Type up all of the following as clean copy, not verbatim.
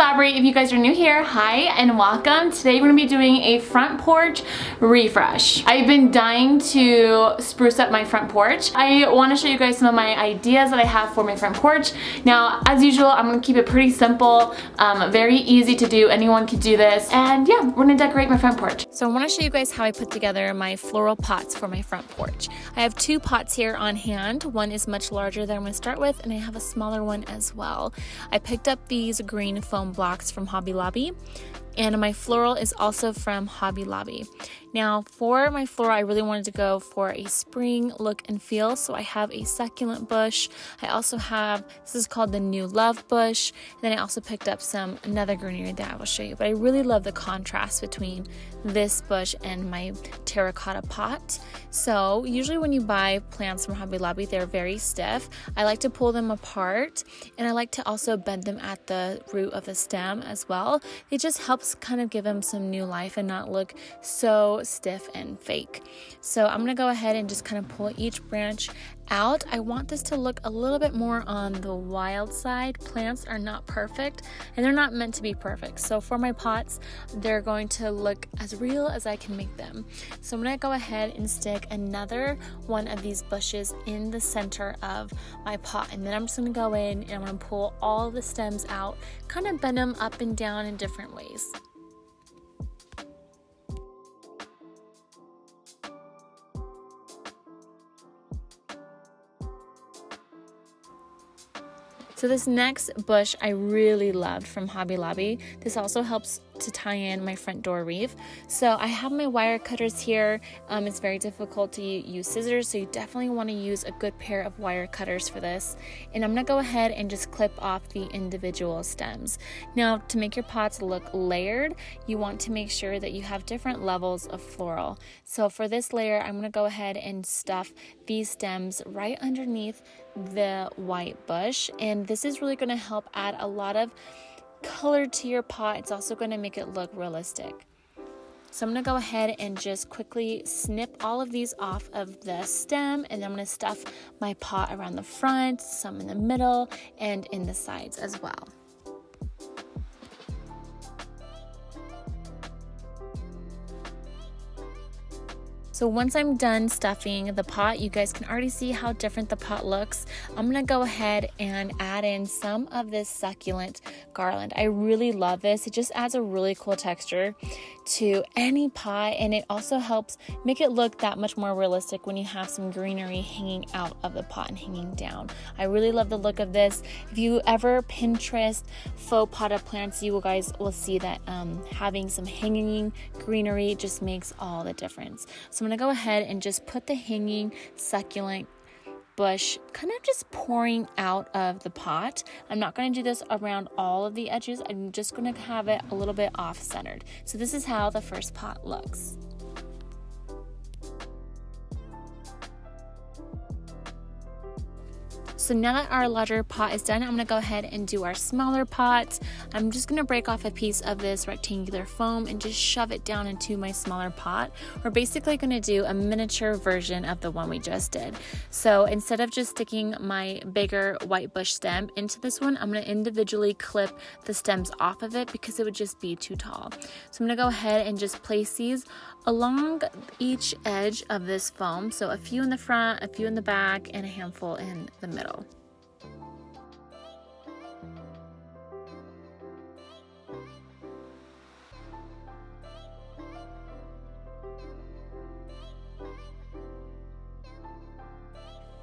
it's Aubrey. If you guys are new here, hi and welcome. Today we're gonna be doing a front porch refresh. I've been dying to spruce up my front porch. I wanna show you guys some of my ideas that I have for my front porch. Now, as usual, I'm gonna keep it pretty simple, very easy to do. Anyone could do this. And yeah, we're gonna decorate my front porch. So I wanna show you guys how I put together my floral pots for my front porch. I have two pots here on hand. One is much larger than I'm gonna start with, and I have a smaller one as well. I picked up these green foam blocks from Hobby Lobby, and my floral is also from Hobby Lobby. Now for my floral, I really wanted to go for a spring look and feel, so I have a succulent bush. I also have, this is called the New Love bush, and then I also picked up some another greenery that I will show you, but I really love the contrast between this bush and my terracotta pot. So usually when you buy plants from Hobby Lobby, they're very stiff. I like to pull them apart, and I like to also bend them at the root of the stem as well. It just helps kind of give them some new life and not look so stiff and fake. So I'm gonna go ahead and just kind of pull each branch out. I want this to look a little bit more on the wild side. Plants are not perfect, and they're not meant to be perfect. So for my pots, they're going to look as real as I can make them. So I'm gonna go ahead and stick another one of these bushes in the center of my pot, and then I'm just gonna go in and I'm gonna pull all the stems out, kind of bend them up and down in different ways. So this next bush I really loved from Hobby Lobby. This also helps to tie in my front door wreath. So I have my wire cutters here. It's very difficult to use scissors, so you definitely want to use a good pair of wire cutters for this. And I'm gonna go ahead and just clip off the individual stems. Now, to make your pots look layered, you want to make sure that you have different levels of floral. So for this layer, I'm gonna go ahead and stuff these stems right underneath the white bush, and this is really gonna help add a lot of color to your pot. It's also going to make it look realistic. So I'm going to go ahead and just quickly snip all of these off of the stem, and I'm going to stuff my pot around the front, some in the middle, and in the sides as well. So once I'm done stuffing the pot, you guys can already see how different the pot looks. I'm gonna go ahead and add in some of this succulent garland. I really love this. It just adds a really cool texture to any pot, and it also helps make it look that much more realistic when you have some greenery hanging out of the pot and hanging down. I really love the look of this. If you ever Pinterest faux potted plants, you guys will see that having some hanging greenery just makes all the difference. So I'm gonna go ahead and just put the hanging succulent bush kind of just pouring out of the pot. I'm not gonna do this around all of the edges. I'm just gonna have it a little bit off-centered. So this is how the first pot looks. So now that our larger pot is done, I'm gonna go ahead and do our smaller pot. I'm just gonna break off a piece of this rectangular foam and just shove it down into my smaller pot. We're basically gonna do a miniature version of the one we just did. So instead of just sticking my bigger white bush stem into this one, I'm gonna individually clip the stems off of it because it would just be too tall. So I'm gonna go ahead and just place these along each edge of this foam. So a few in the front, a few in the back, and a handful in the middle.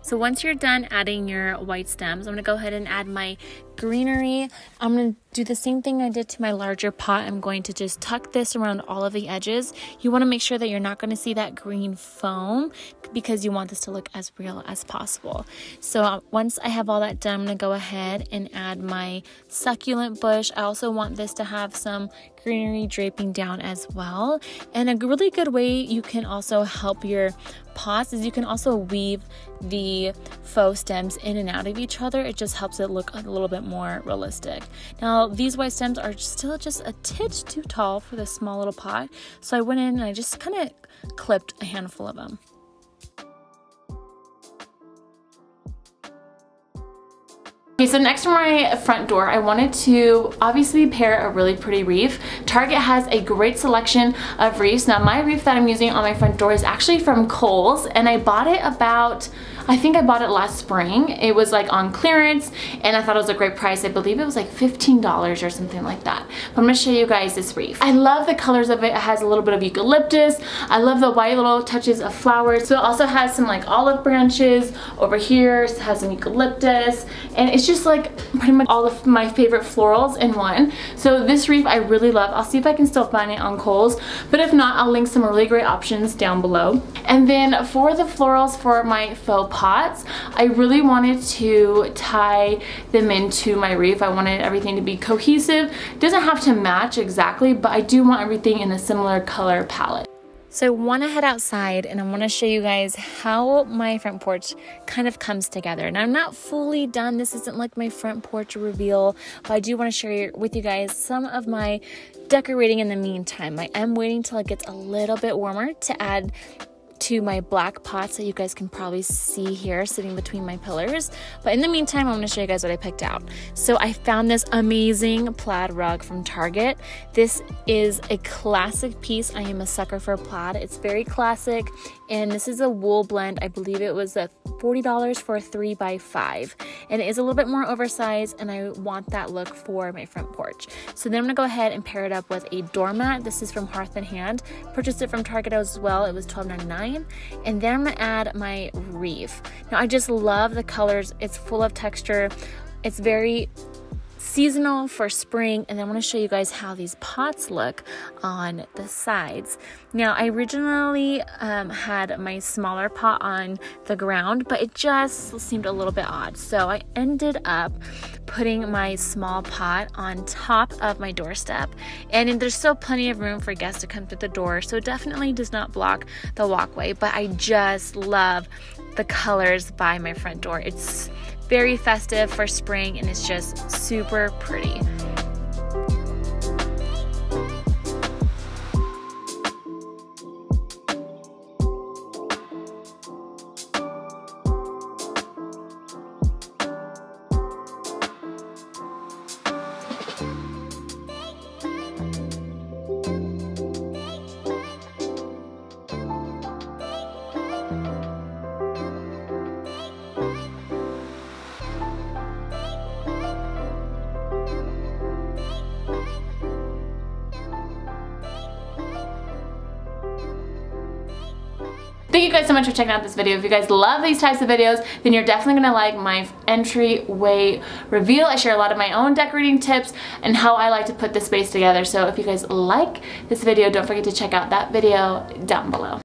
So once you're done adding your white stems, I'm gonna go ahead and add my greenery. I'm gonna do the same thing I did to my larger pot. I'm going to just tuck this around all of the edges. You wanna make sure that you're not gonna see that green foam because you want this to look as real as possible. So once I have all that done, I'm gonna go ahead and add my succulent bush. I also want this to have some greenery draping down as well. And a really good way you can also help your pots is you can also weave the faux stems in and out of each other. It just helps it look a little bit more realistic. Now these white stems are still just a titch too tall for this small little pot, so I went in and I just kind of clipped a handful of them. Okay, so next to my front door, I wanted to obviously pair a really pretty wreath. Target has a great selection of wreaths. Now, my wreath that I'm using on my front door is actually from Kohl's, and I bought it about, I think I bought it last spring. It was like on clearance, and I thought it was a great price. I believe it was like $15 or something like that. But I'm gonna show you guys this wreath. I love the colors of it. It has a little bit of eucalyptus. I love the white little touches of flowers. So it also has some like olive branches over here. It has some eucalyptus, and it's just like pretty much all of my favorite florals in one. So this wreath I really love. I'll see if I can still find it on Kohl's, but if not, I'll link some really great options down below. And then for the florals for my faux pots, I really wanted to tie them into my wreath. I wanted everything to be cohesive. It doesn't have to match exactly, but I do want everything in a similar color palette. So I want to head outside and I want to show you guys how my front porch kind of comes together. And I'm not fully done. This isn't like my front porch reveal, but I do want to share with you guys some of my decorating in the meantime. I am waiting till it gets a little bit warmer to add to my black pots that you guys can probably see here sitting between my pillars. But in the meantime, I'm gonna show you guys what I picked out. So I found this amazing plaid rug from Target. This is a classic piece. I am a sucker for plaid. It's very classic, and this is a wool blend. I believe it was a $40 for a 3x5, and it is a little bit more oversized, and I want that look for my front porch. So then I'm gonna go ahead and pair it up with a doormat. This is from Hearth and Hand. Purchased it from Target as well. It was $12.99. And then I'm gonna add my wreath. Now I just love the colors. It's full of texture. It's very seasonal for spring. And I want to show you guys how these pots look on the sides. Now I originally had my smaller pot on the ground, but it just seemed a little bit odd. So I ended up putting my small pot on top of my doorstep, and there's still plenty of room for guests to come through the door. So it definitely does not block the walkway, but I just love the colors by my front door. It's very festive for spring, and it's just super pretty. Thank you guys so much for checking out this video. If you guys love these types of videos, then you're definitely gonna like my entryway reveal. I share a lot of my own decorating tips and how I like to put the space together. So if you guys like this video, don't forget to check out that video down below.